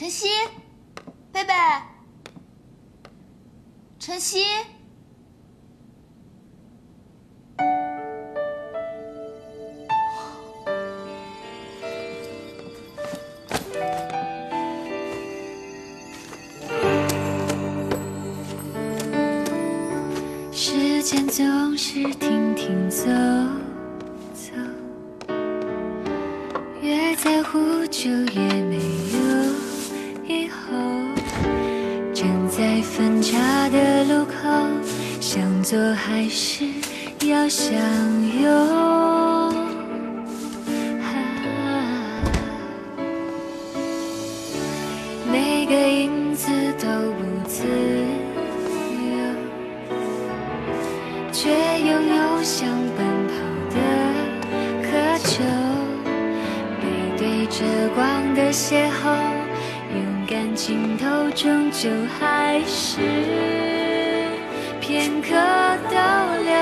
晨曦，贝贝，晨曦，时间总是停停走走，越在乎就越没有。 以后，站在分岔的路口，想左还是要向右？每个影子都不自由，却拥有想奔跑的渴求。背对着光的邂逅。 但尽头终究还是片刻逗留。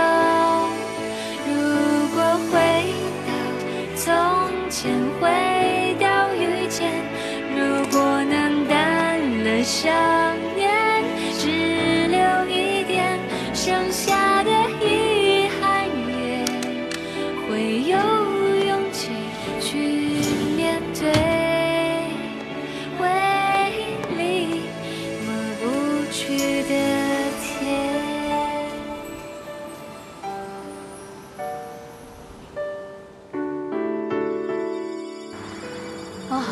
如果回到从前，回到遇见，如果能淡了想念，只留一点，剩下的遗憾也会有勇气去面对。 啊，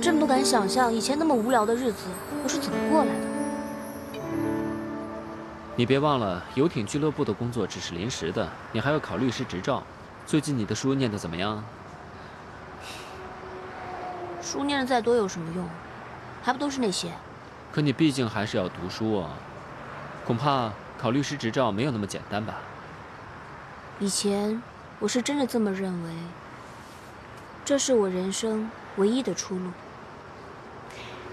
真不敢想象以前那么无聊的日子我是怎么过来的。你别忘了，游艇俱乐部的工作只是临时的，你还要考律师执照。最近你的书念得怎么样？书念得再多有什么用？还不都是那些。可你毕竟还是要读书啊，恐怕考律师执照没有那么简单吧？以前我是真的这么认为。 这是我人生唯一的出路。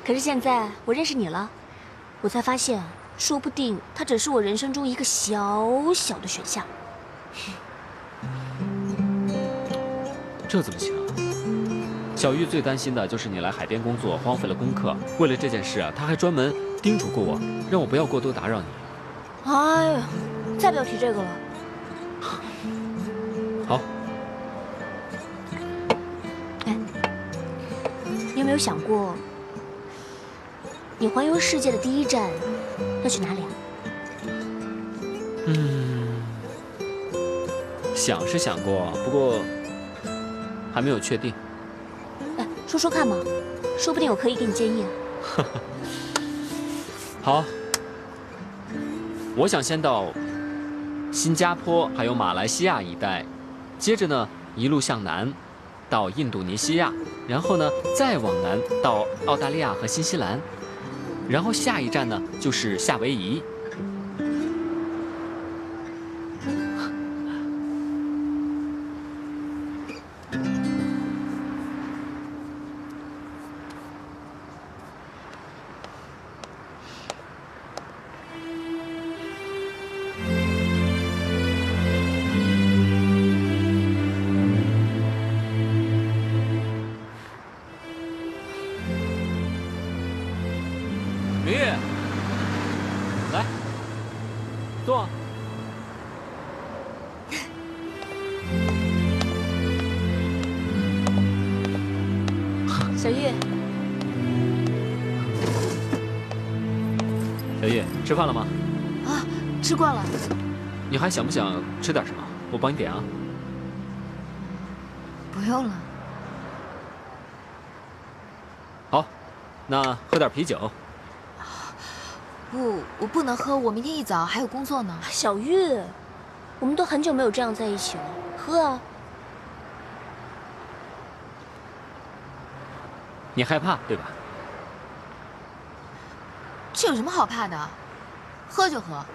可是现在我认识你了，我才发现，说不定它只是我人生中一个小小的选项。这怎么行啊？小玉最担心的就是你来海边工作荒废了功课。为了这件事啊，她还专门叮嘱过我，让我不要过多打扰你。哎呀，再不要提这个了。好。 你有没有想过，你环游世界的第一站要去哪里啊？想是想过，不过还没有确定。哎，说说看嘛，说不定我可以给你建议啊。好，我想先到新加坡还有马来西亚一带，接着呢一路向南。 到印度尼西亚，然后呢，再往南到澳大利亚和新西兰，然后下一站呢就是夏威夷。明月，来，坐。小玉，小玉，吃饭了吗？啊，吃惯了。你还想不想吃点什么？我帮你点啊。不用了。好，那喝点啤酒。 不，我不能喝，我明天一早还有工作呢。小玉，我们都很久没有这样在一起了，喝啊！你害怕对吧？这有什么好怕的？喝就喝。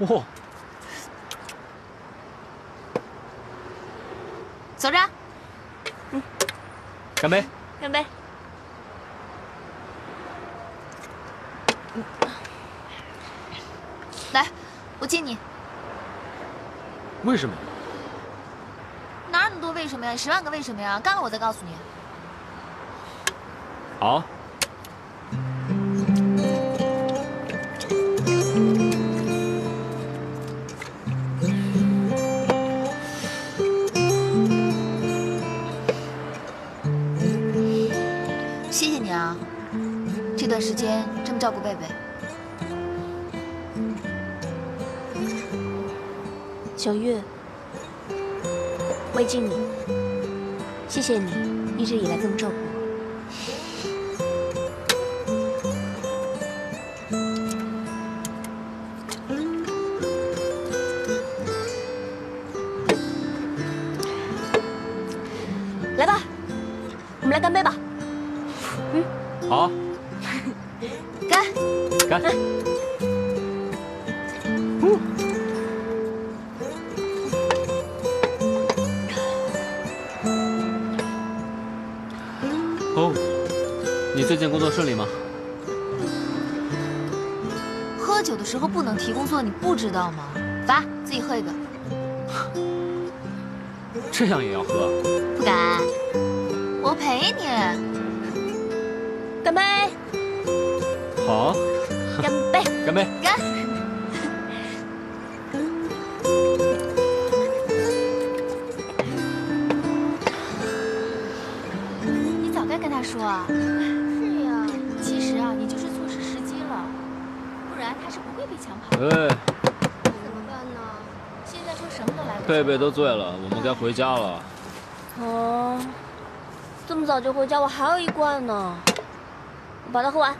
哦，走着。嗯，干杯！干杯！ 来，我敬你。为什么？哪有那么多为什么呀？10万个为什么呀！干了我再告诉你。好。 谢谢你啊，这段时间这么照顾贝贝。小月，魏静，你，谢谢你一直以来这么照顾我。来吧，我们来干杯吧。 好，干！干！哦，你最近工作顺利吗？喝酒的时候不能提工作，你不知道吗？来，自己喝一个。这样也要喝？不敢，我陪你。 干杯！好，干杯！干杯！干！你早该跟他说啊！是呀，其实啊，你就是错失时机了，不然他是不会被抢跑的。哎，怎么办呢？现在说什么都来不及。贝贝都醉了，我们该回家了。哦，这么早就回家，我还有一罐呢。 把它喝完，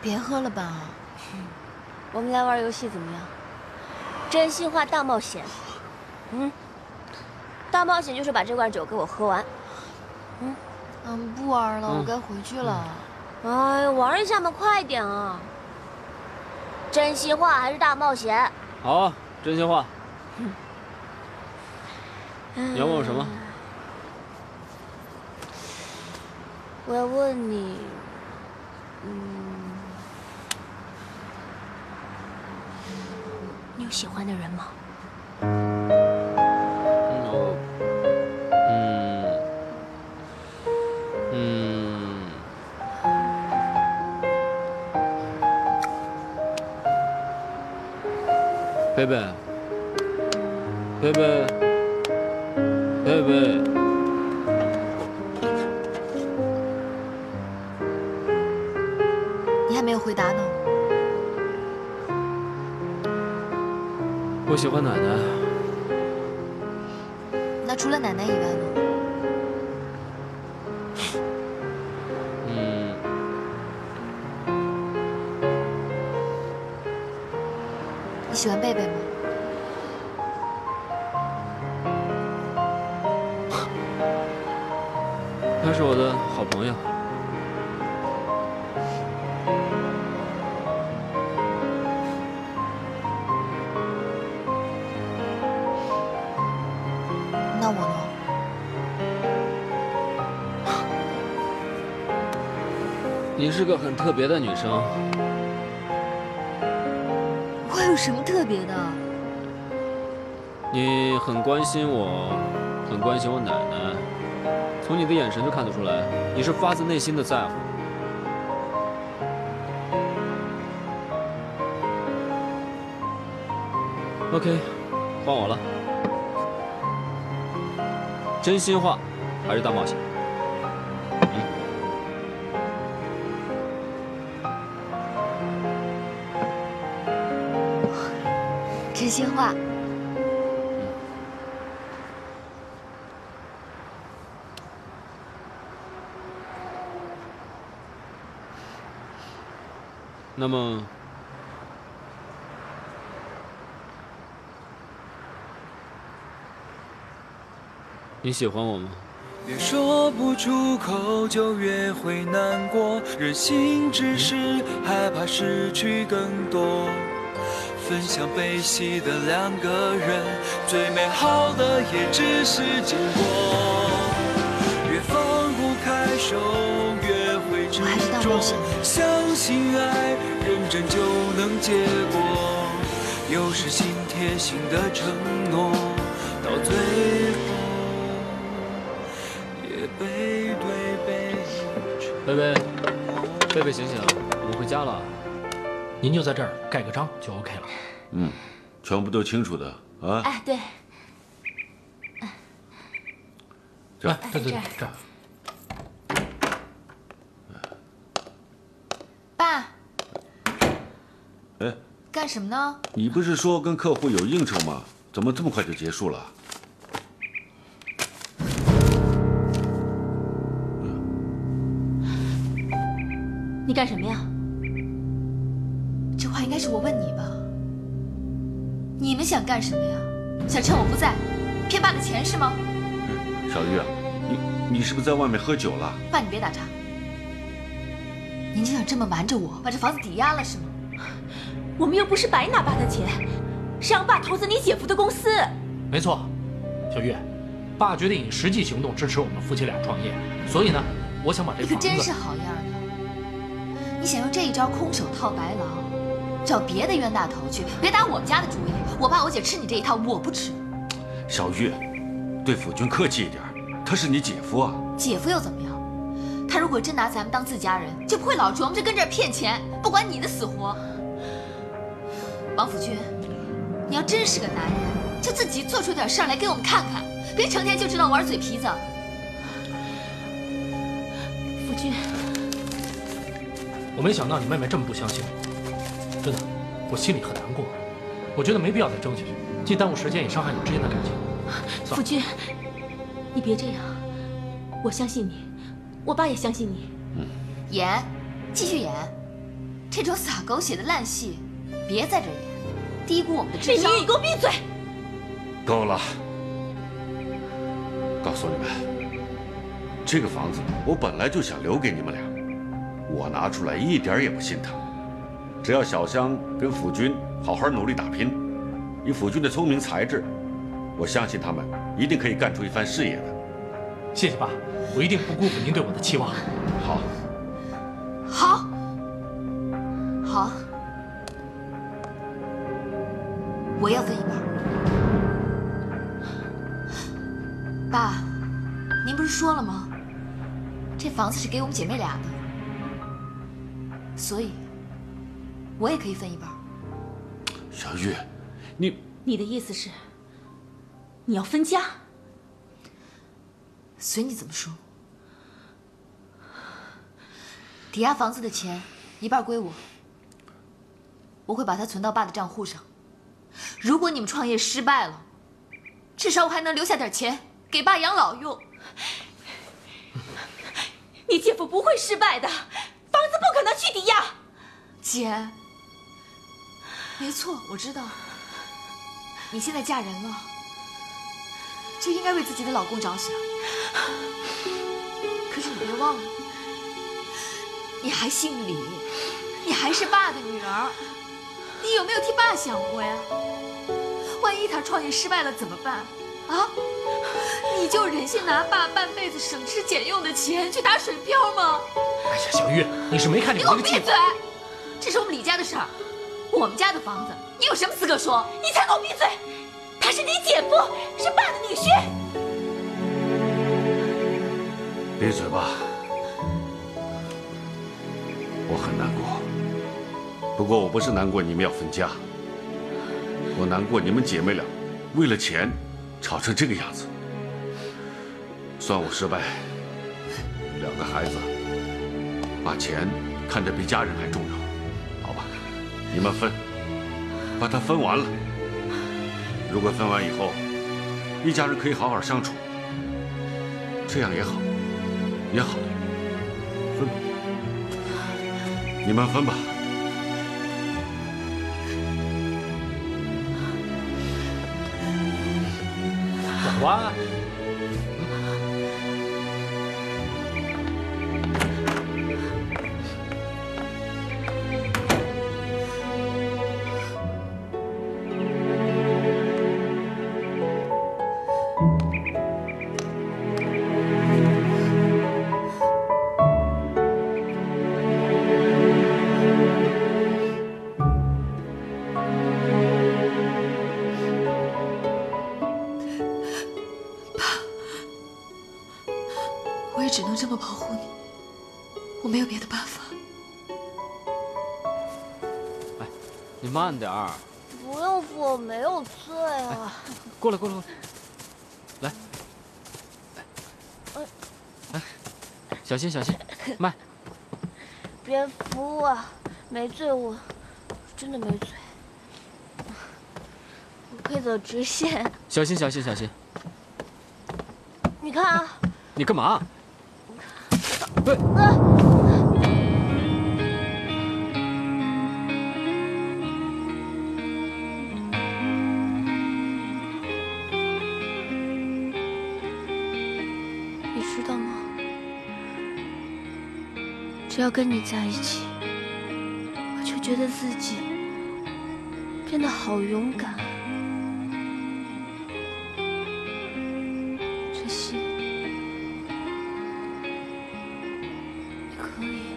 别喝了吧。我们来玩游戏怎么样？真心话大冒险。嗯，大冒险就是把这罐酒给我喝完。嗯，不玩了，我该回去了。哎，玩一下嘛，快点啊！真心话还是大冒险？好，真心话。你要问我什么？我要问你。 你有喜欢的人吗？贝贝，贝贝，贝贝。 没有回答呢。我喜欢奶奶。那除了奶奶以外呢？你喜欢贝贝吗？她是我的好朋友。 那我呢？你是个很特别的女生。我有什么特别的？你很关心我，很关心我奶奶，从你的眼神就看得出来，你是发自内心的在乎。OK， 换我了。 真心话还是大冒险？真心话。那么，你喜欢我吗？越说不出口，就越会难过。任性只是害怕失去更多。分享悲喜的两个人，最美好的也只是经过。越放不开手，越会执着。相信爱，认真就能结果。又是心贴心的承诺，到最后。 拜拜。贝贝醒醒，我们回家了。您就在这儿盖个章就 OK 了。嗯，全部都清楚的啊。哎，对。这儿，这儿，这儿。爸。哎。 干什么呢？你不是说跟客户有应酬吗？怎么这么快就结束了？你干什么呀？这话应该是我问你吧？你们想干什么呀？想趁我不在骗爸的钱是吗？小玉啊，你是不是在外面喝酒了？爸，你别打岔。您就想这么瞒着我，把这房子抵押了是吗？ 我们又不是白拿爸的钱，是让爸投资你姐夫的公司。没错，小玉，爸决定以实际行动支持我们夫妻俩创业，所以呢，我想把这房子……你可真是好样的！你想用这一招空手套白狼，找别的冤大头去，别打我们家的主意。我爸我姐吃你这一套，我不吃。小玉，对府君客气一点，他是你姐夫啊。姐夫又怎么样？他如果真拿咱们当自家人，就不会老琢磨着跟这儿骗钱，不管你的死活。 王府君，你要真是个男人，就自己做出点事儿来给我们看看，别成天就知道玩嘴皮子。府君，我没想到你妹妹这么不相信我，真的，我心里很难过。我觉得没必要再争下去，既耽误时间，也伤害你们之间的感情。府君，你别这样，我相信你，我爸也相信你。嗯，演，继续演，这种撒狗血的烂戏。 别在这演，低估我们的智商。李明，你给我闭嘴！够了！告诉你们，这个房子我本来就想留给你们俩，我拿出来一点也不心疼。只要小香跟府君好好努力打拼，以府君的聪明才智，我相信他们一定可以干出一番事业的。谢谢爸，我一定不辜负您对我的期望。好，好，好。 我要分一半。爸，您不是说了吗？这房子是给我们姐妹俩的，所以我也可以分一半。小玉，你的意思是你要分家？随你怎么说。抵押房子的钱一半归我，我会把它存到爸的账户上。 如果你们创业失败了，至少我还能留下点钱给爸养老用。你姐夫不会失败的，房子不可能去抵押。姐，没错，我知道。你现在嫁人了，就应该为自己的老公着想。可是你别忘了，你还姓李，你还是爸的女儿。 你有没有替爸想过呀？万一他创业失败了怎么办？啊？你就忍心拿爸半辈子省吃俭用的钱去打水漂吗？哎呀，小玉，你是没看你给我闭嘴！这是我们李家的事儿，我们家的房子，你有什么资格说？你才给我闭嘴！他是你姐夫，是爸的女婿。闭嘴吧！我很难过。 不过我不是难过你们要分家，我难过你们姐妹俩为了钱吵成这个样子。算我失败，两个孩子把钱看得比家人还重要，好吧？你们分，把它分完了。如果分完以后，一家人可以好好相处，这样也好，也好。分吧，你们分吧。 哇！只能这么保护你，我没有别的办法。你慢点儿。不用扶，我没有醉啊。过来，过来，过来。来，来，小心，小心，慢。别扶我，没醉，我真的没醉。我可以走直线。小心，小心，小心。你看啊。你干嘛？哎。 只要跟你在一起，我就觉得自己变得好勇敢。晨曦，你可以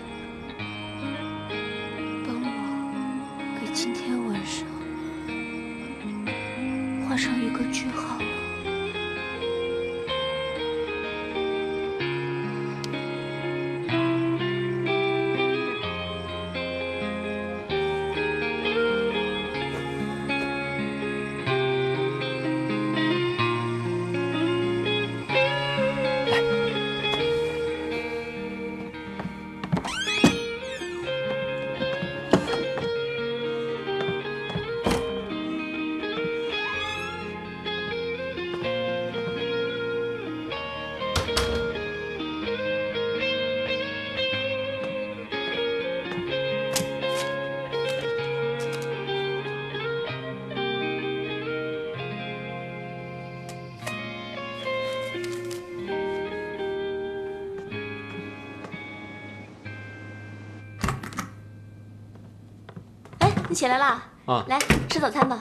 帮我给今天晚上画上一个句号吗？ 你起来啦！啊，来吃早餐吧。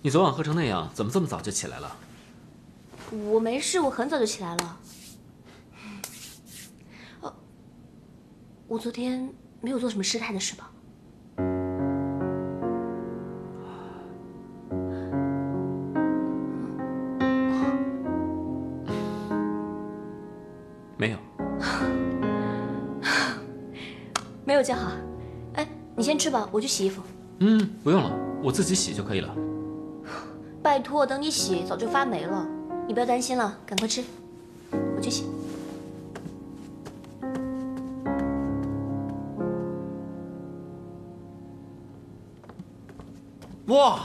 你昨晚喝成那样，怎么这么早就起来了？我没事，我很早就起来了。哦，我昨天没有做什么失态的事吧？没有。 没有就好，哎，你先吃吧，我去洗衣服。嗯，不用了，我自己洗就可以了。拜托，等你洗早就发霉了，你不要担心了，赶快吃，我去洗。哇，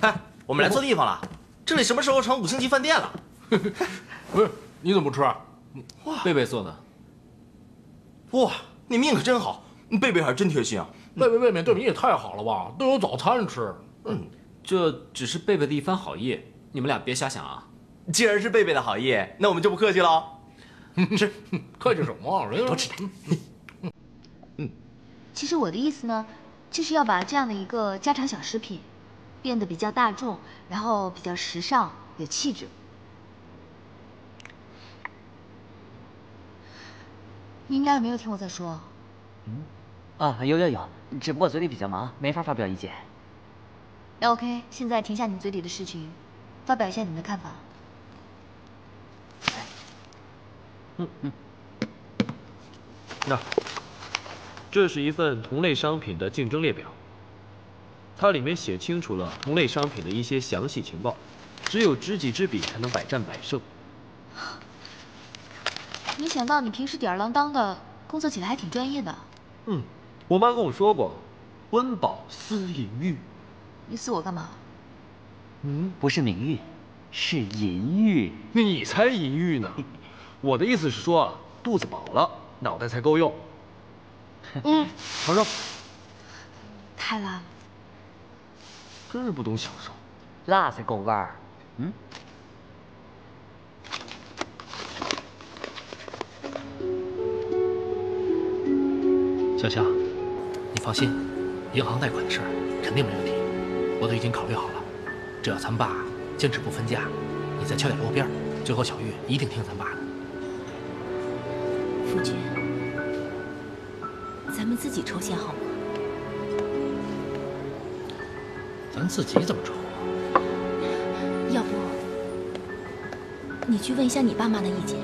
哎，我们来错地方了，这里什么时候成五星级饭店了？不是，你怎么不吃啊？哇，贝贝做的。哇，你命可真好。 贝贝还真贴心啊！贝贝，对你也太好了吧，都有早餐吃。嗯，这只是贝贝的一番好意，你们俩别瞎想啊。既然是贝贝的好意，那我们就不客气了。吃，客气什么？人家多吃点。嗯，其实我的意思呢，就是要把这样的一个家常小食品，变得比较大众，然后比较时尚，有气质。你应该没有听我在说。嗯。 啊，有，只不过嘴里比较忙，没法发表意见。OK， 现在停下你嘴里的事情，发表一下你们的看法。嗯，那这是一份同类商品的竞争列表，它里面写清楚了同类商品的一些详细情报，只有知己知彼才能百战百胜。没想到你平时吊儿郎当的，工作起来还挺专业的。嗯。 我妈跟我说过，温饱思淫欲。你思我干嘛？嗯，不是名誉，是淫欲。那你才淫欲呢！我的意思是说，肚子饱了，脑袋才够用。嗯，尝尝。太辣了。真是不懂享受。辣才够味儿。嗯。 小夏，你放心，银行贷款的事儿肯定没问题，我都已经考虑好了。只要咱爸坚持不分家，你再敲点锣边，最后小玉一定听咱爸的。夫君，咱们自己筹钱好吗？咱自己怎么筹啊？要不你去问一下你爸妈的意见。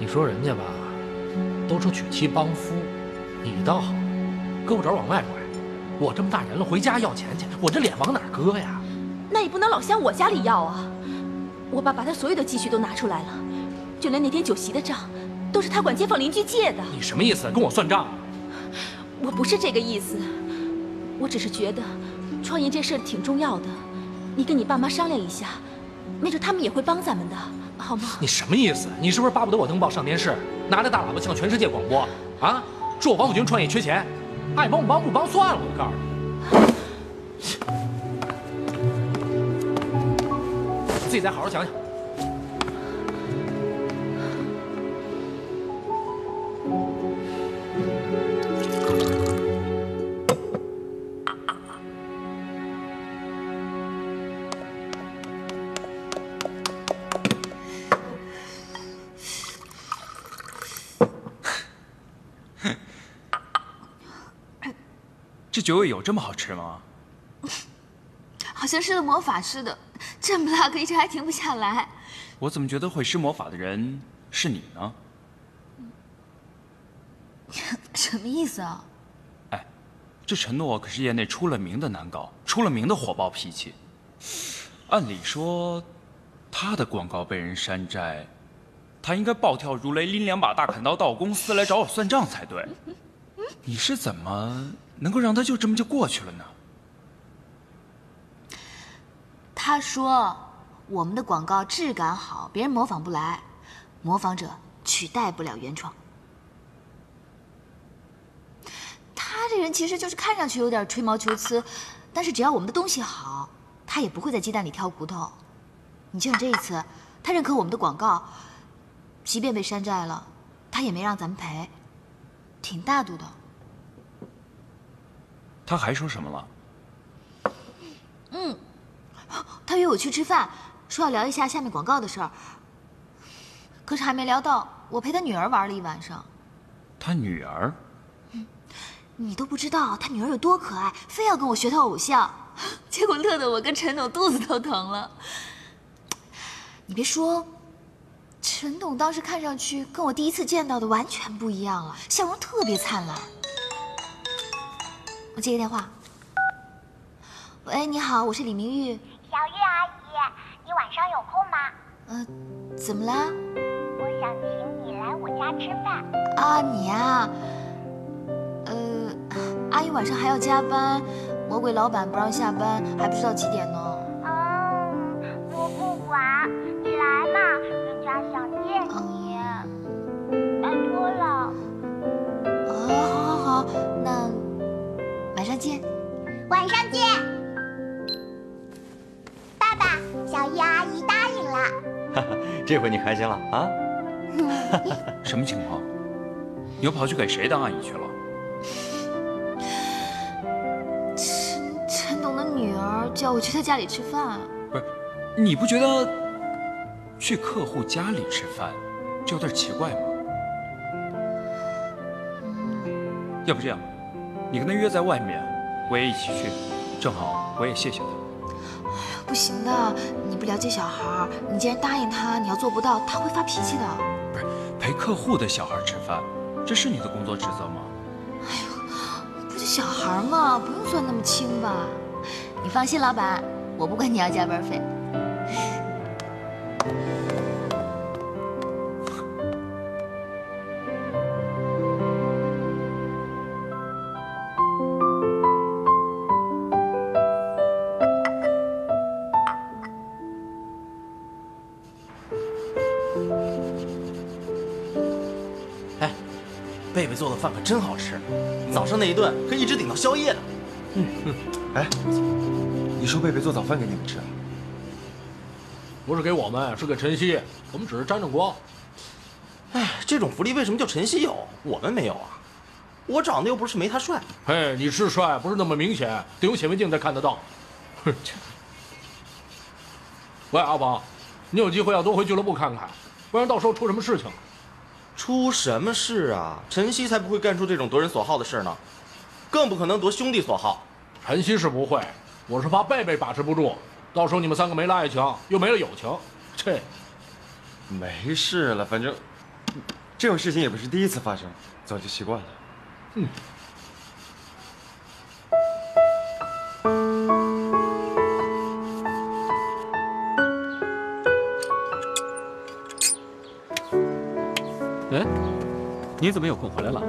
你说人家吧，都说娶妻帮夫，你倒好，胳膊肘往外拐。我这么大人了，回家要钱去，我这脸往哪儿搁呀？那也不能老向我家里要啊！我爸把他所有的积蓄都拿出来了，就连那天酒席的账，都是他管街坊邻居借的。你什么意思？跟我算账？我不是这个意思，我只是觉得创业这事儿挺重要的，你跟你爸妈商量一下，没准他们也会帮咱们的，好吗？你什么意思？你是不是巴不得我登报上电视，拿着大喇叭向全世界广播啊？说我王府军创业缺钱，爱帮不帮，不帮算了。我告诉你，自己再好好想想。这酒尾有这么好吃吗？好像施了魔法似的，这么辣，可一直还停不下来。我怎么觉得会施魔法的人是你呢？什么意思啊？哎，这陈诺可是业内出了名的难搞，出了名的火爆脾气。按理说，他的广告被人山寨，他应该暴跳如雷，拎两把大砍刀到我公司来找我算账才对。你是怎么能够让他就这么就过去了呢？他说我们的广告质感好，别人模仿不来，模仿者取代不了原创。他这人其实就是看上去有点吹毛求疵，但是只要我们的东西好，他也不会在鸡蛋里挑骨头。你就像这一次，他认可我们的广告，即便被山寨了，他也没让咱们赔，挺大度的。他还说什么了？嗯，他约我去吃饭，说要聊一下下面广告的事儿。可是还没聊到，我陪他女儿玩了一晚上。他女儿？嗯，你都不知道他女儿有多可爱，非要跟我学他偶像，结果乐得我跟陈董肚子都疼了。你别说，陈董当时看上去跟我第一次见到的完全不一样了，笑容特别灿烂。我接个电话。喂，你好，我是李明玉。小玉阿姨，你晚上有空吗？怎么啦？我想请你来我家吃饭。啊，你啊，阿姨晚上还要加班，魔鬼老板不让下班，还不知道几点呢。嗯，我不管，你来嘛，人家想见你，拜托了。啊，好，好，好，那。晚上见，晚上见。爸爸，小玉阿姨答应了。哈哈，这回你开心了啊？什么情况？你又跑去给谁当阿姨去了？陈董的女儿叫我去她家里吃饭。不是，你不觉得去客户家里吃饭就有点奇怪吗？要不这样。你跟他约在外面，我也一起去，正好我也谢谢他。不行的，你不了解小孩，你既然答应他，你要做不到，他会发脾气的。不是，陪客户的小孩吃饭，这是你的工作职责吗？哎呦，不是小孩嘛，不用算那么清吧。你放心，老板，我不管你要加班费。贝贝做的饭可真好吃，早上那一顿可一直顶到宵夜的。嗯嗯，哎，你说贝贝做早饭给你们吃啊？不是给我们，是给晨曦，我们只是沾沾光。哎，这种福利为什么就晨曦有，我们没有啊？我长得又不是没他帅。嘿，你是帅，不是那么明显，得用显微镜才看得到。哼。喂，阿宝，你有机会要多回俱乐部看看，不然到时候出什么事情了。出什么事啊？晨曦才不会干出这种夺人所好的事呢，更不可能夺兄弟所好。晨曦是不会，我是怕贝贝把持不住，到时候你们三个没了爱情，又没了友情。这没事了，反正这种事情也不是第一次发生，早就习惯了。嗯。 哎，你怎么有空回来了？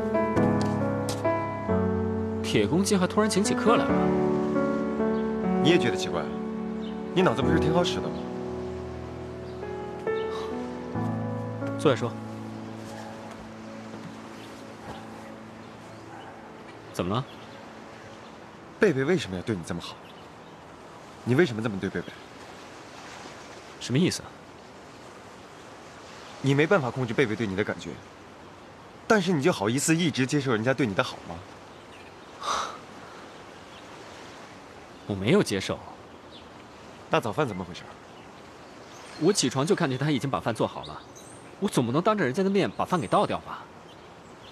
铁公鸡还突然请起客来了。你也觉得奇怪？你脑子不是挺好使的吗？坐下说。怎么了？贝贝为什么要对你这么好？你为什么这么对贝贝？什么意思啊？ 你没办法控制贝贝对你的感觉，但是你就好意思一直接受人家对你的好吗？我没有接受。那早饭怎么回事？我起床就看见他已经把饭做好了，我总不能当着人家的面把饭给倒掉吧？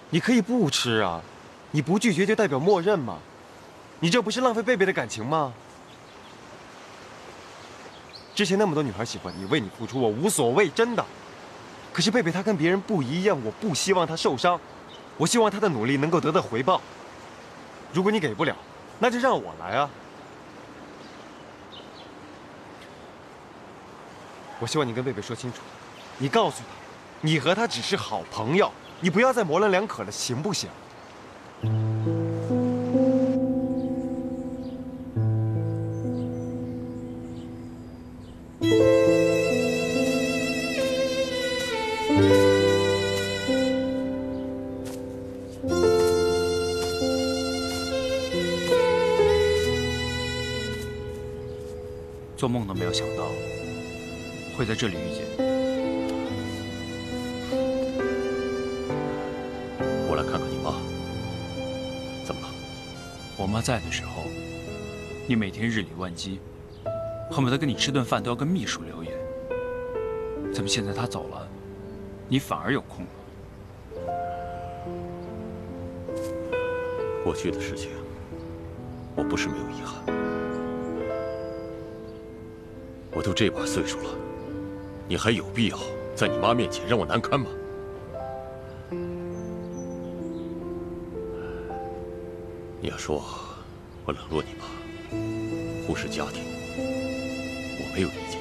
你可以不吃啊，你不拒绝就代表默认嘛，你这不是浪费贝贝的感情吗？之前那么多女孩喜欢你，为你付出，我无所谓，真的。 可是贝贝她跟别人不一样，我不希望她受伤，我希望她的努力能够得到回报。如果你给不了，那就让我来啊！我希望你跟贝贝说清楚，你告诉她，你和她只是好朋友，你不要再模棱两可了，行不行？做梦都没有想到会在这里遇见你。我来看看你妈。怎么了？我妈在的时候，你每天日理万机，恨不得跟你吃顿饭都要跟秘书留言。怎么现在她走了，你反而有空了？过去的事情，我不是没有遗憾。 我都这把岁数了，你还有必要在你妈面前让我难堪吗？你要说我冷落你妈，忽视家庭，我没有意见。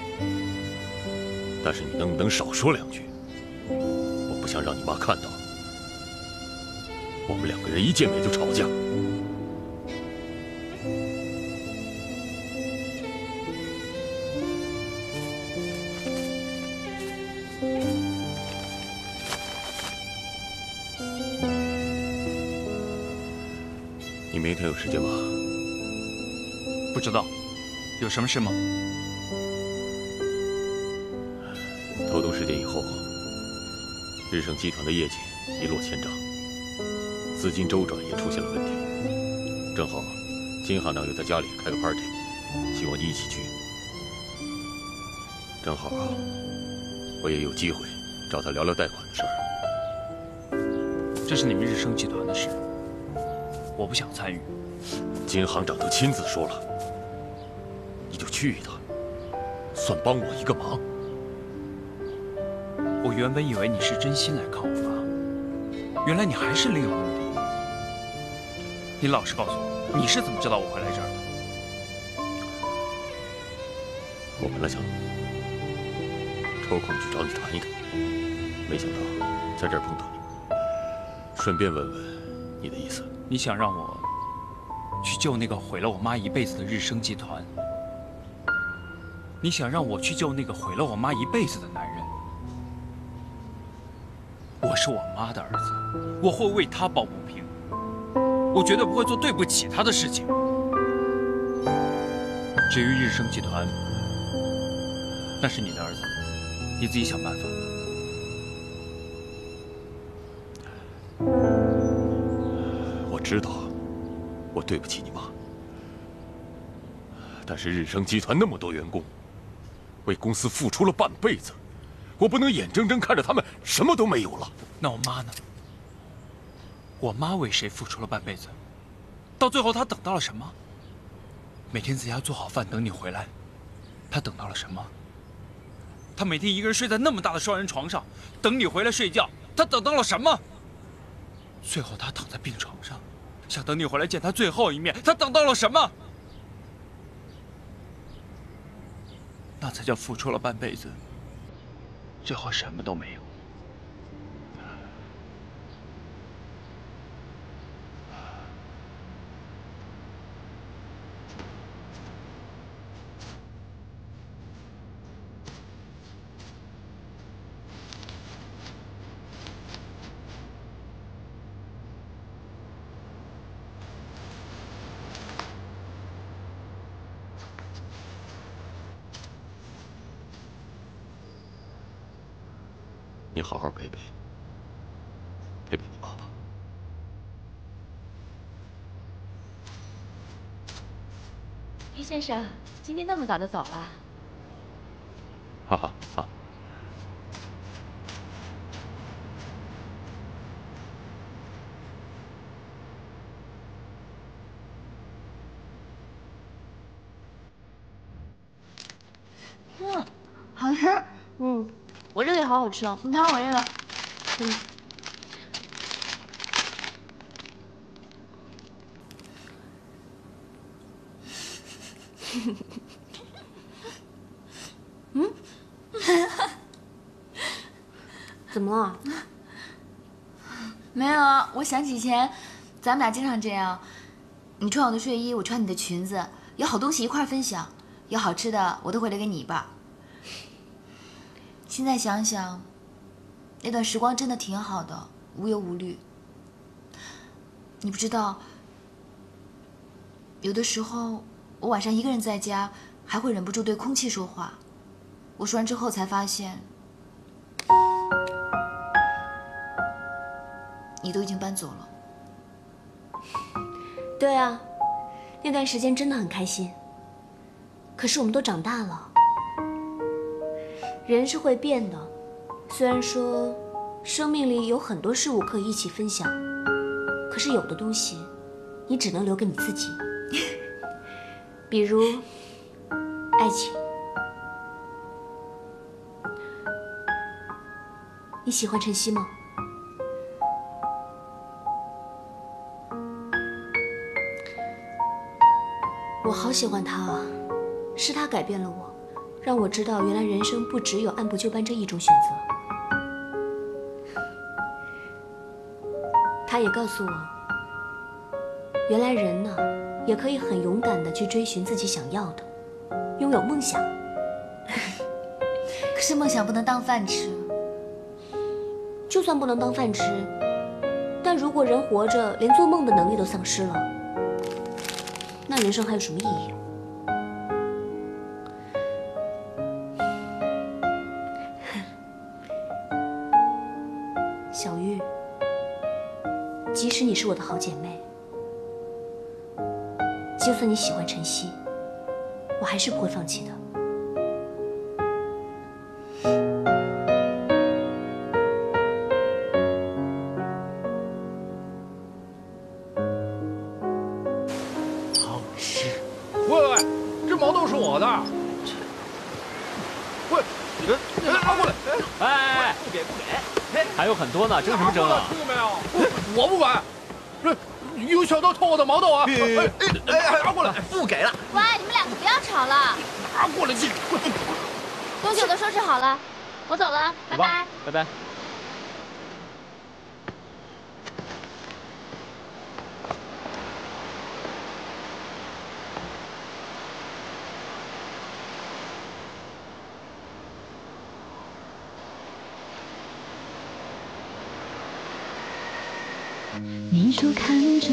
但是你能不能少说两句？我不想让你妈看到，我们两个人一见面就吵架。 明天有时间吗？不知道，有什么事吗？投毒事件以后，日盛集团的业绩一落千丈，资金周转也出现了问题。正好，金行长又在家里开个 party， 希望你一起去。正好，我也有机会找他聊聊贷款的事儿。这是你们日盛集团的事。 我不想参与，金行长都亲自说了，你就去一趟，算帮我一个忙。我原本以为你是真心来看我发，原来你还是另有目的。你老实告诉我，你是怎么知道我会来这儿的？我本来想抽空去找你谈一谈，没想到在这儿碰到你，顺便问问你的意思。 你想让我去救那个毁了我妈一辈子的日升集团？你想让我去救那个毁了我妈一辈子的男人？我是我妈的儿子，我会为她抱不平，我绝对不会做对不起她的事情。至于日升集团，那是你的儿子，你自己想办法。 知道我对不起你妈，但是日升集团那么多员工，为公司付出了半辈子，我不能眼睁睁看着他们什么都没有了。那我妈呢？我妈为谁付出了半辈子？到最后她等到了什么？每天在家做好饭等你回来，她等到了什么？她每天一个人睡在那么大的双人床上，等你回来睡觉，他等到了什么？最后他躺在病床上，想等你回来见他最后一面。他等到了什么？那才叫付出了半辈子，最后什么都没有。 你好好陪陪我。于先生，今天那么早就走了？哈哈哈。嗯，好吃。嗯。 我这个也好好吃哦，你看我这个，嗯，嗯，怎么了？没有啊，我想起以前咱们俩经常这样，你穿我的睡衣，我穿你的裙子，有好东西一块分享，有好吃的我都回来给你一半。 现在想想，那段时光真的挺好的，无忧无虑。你不知道，有的时候我晚上一个人在家，还会忍不住对空气说话。我说完之后才发现，你都已经搬走了。对啊，那段时间真的很开心。可是我们都长大了。 人是会变的，虽然说生命里有很多事物可以一起分享，可是有的东西，你只能留给你自己。比如爱情，你喜欢晨曦吗？我好喜欢他啊，是他改变了我。 让我知道，原来人生不只有按部就班这一种选择。他也告诉我，原来人呢，也可以很勇敢的去追寻自己想要的，拥有梦想。可是梦想不能当饭吃。就算不能当饭吃，但如果人活着连做梦的能力都丧失了，那人生还有什么意义？ 小玉，即使你是我的好姐妹，就算你喜欢晨曦，我还是不会放弃的。好吃！喂，这毛豆是我的。喂，你拿过来！哎，不给。 还有很多呢，争什么争啊？我不管，有小偷偷我的毛豆啊！哎，拿过来！不给了！喂，你们两个不要吵了！拿过来！你东西我都收拾好了，我走了，拜拜！拜拜！你说看着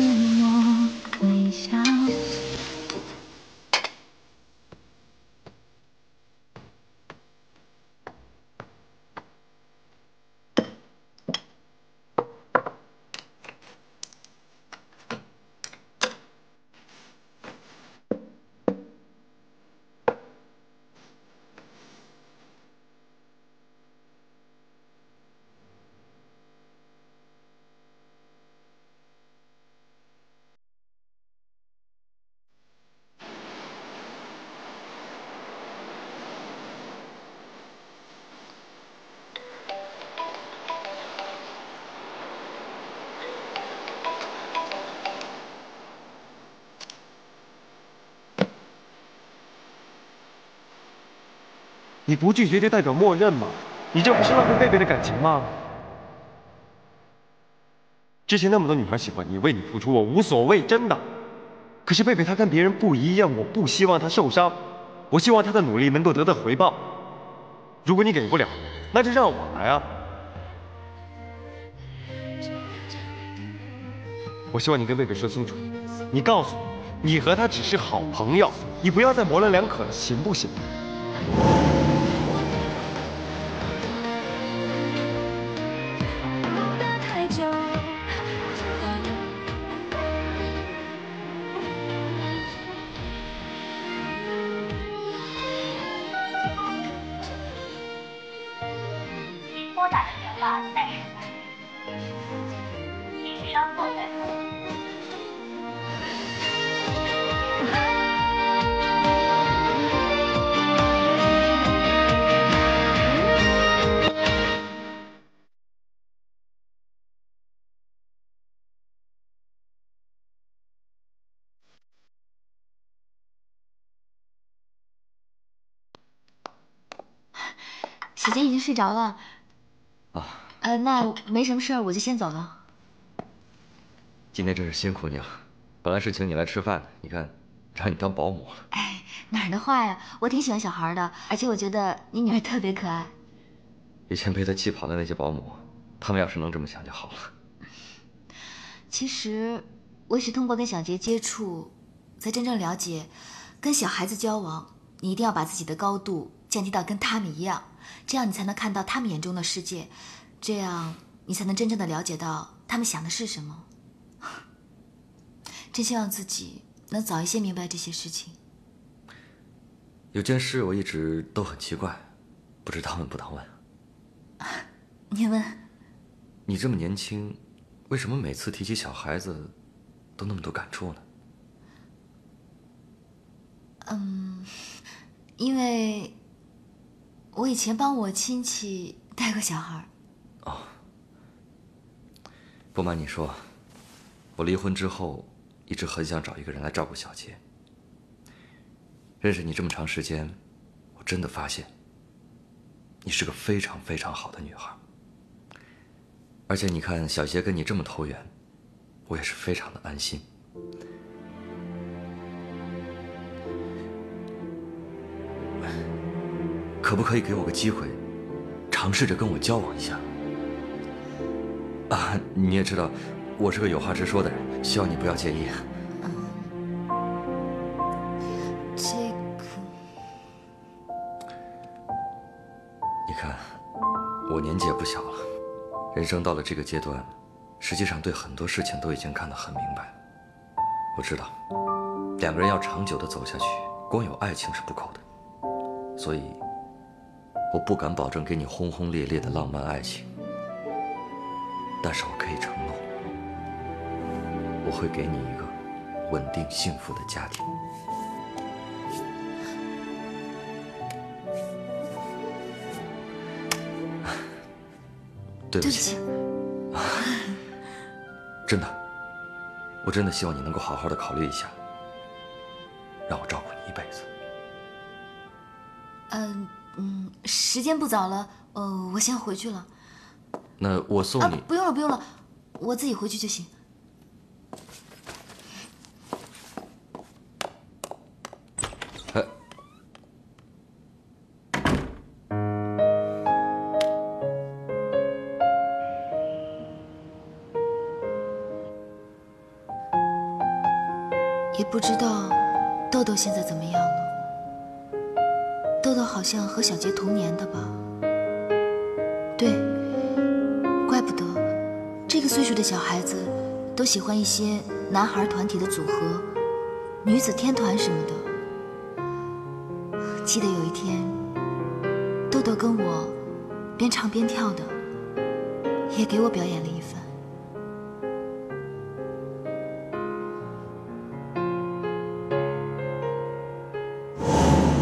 我微笑，你不拒绝就代表默认嘛？你这不是浪费贝贝的感情吗？之前那么多女孩喜欢你，为你付出，我无所谓，真的。可是贝贝她跟别人不一样，我不希望她受伤，我希望她的努力能够得到回报。如果你给不了，那就让我来啊。 我希望你跟贝贝说清楚，你告诉我，你和他只是好朋友，你不要再模棱两可了，行不行？拨打的电话暂时无人，请稍后再拨。 姐姐已经睡着了，啊，那没什么事儿，我就先走了。今天真是辛苦你了，本来是请你来吃饭的，你看，让你当保姆了。哎，哪儿的话呀，我挺喜欢小孩的，而且我觉得你女儿特别可爱。以前被她气跑的那些保姆，他们要是能这么想就好了。其实，我也是通过跟小杰接触，才真正了解，跟小孩子交往，你一定要把自己的高度降低到跟他们一样。 这样你才能看到他们眼中的世界，这样你才能真正的了解到他们想的是什么。真希望自己能早一些明白这些事情。有件事我一直都很奇怪，不知道问不当问。你问。你这么年轻，为什么每次提起小孩子，都那么多感触呢？因为。 我以前帮我亲戚带过小孩。哦，不瞒你说，我离婚之后一直很想找一个人来照顾小杰。认识你这么长时间，我真的发现，你是个非常非常好的女孩。而且你看，小杰跟你这么投缘，我也是非常的安心。哎。 可不可以给我个机会，尝试着跟我交往一下？啊，你也知道，我是个有话直说的人，希望你不要介意。这个，你看，我年纪也不小了，人生到了这个阶段，实际上对很多事情都已经看得很明白了。我知道，两个人要长久的走下去，光有爱情是不够的，所以。 我不敢保证给你轰轰烈烈的浪漫爱情，但是我可以承诺，我会给你一个稳定幸福的家庭。对不起，真的，我真的希望你能够好好的考虑一下，让我照顾你一辈子。时间不早了，我先回去了。那我送你。不用了，不用了，我自己回去就行。哎，也不知道豆豆现在怎么样了。 豆豆好像和小杰同年的吧？对，怪不得这个岁数的小孩子都喜欢一些男孩团体的组合，女子天团什么的。记得有一天，豆豆跟我边唱边跳的，也给我表演了一番。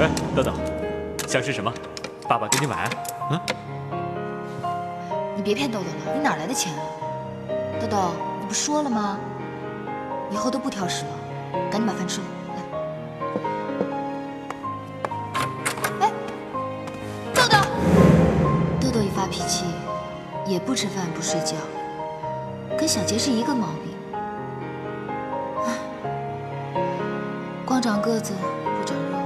哎，豆豆，想吃什么？爸爸给你买啊。你别骗豆豆了，你哪来的钱啊？豆豆，你不说了吗？以后都不挑食了，赶紧把饭吃了。来。哎，也不吃饭不睡觉，跟小杰是一个毛病。唉，光长个子不长肉。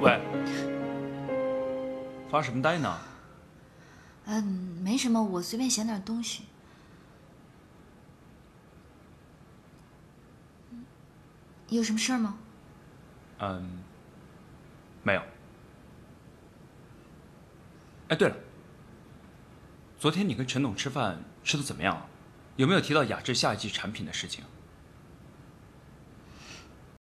喂，发什么呆呢？ 没什么，我随便捡点东西。有什么事儿吗？没有。哎，对了，昨天你跟陈董吃饭吃的怎么样啊？有没有提到雅致下一季产品的事情？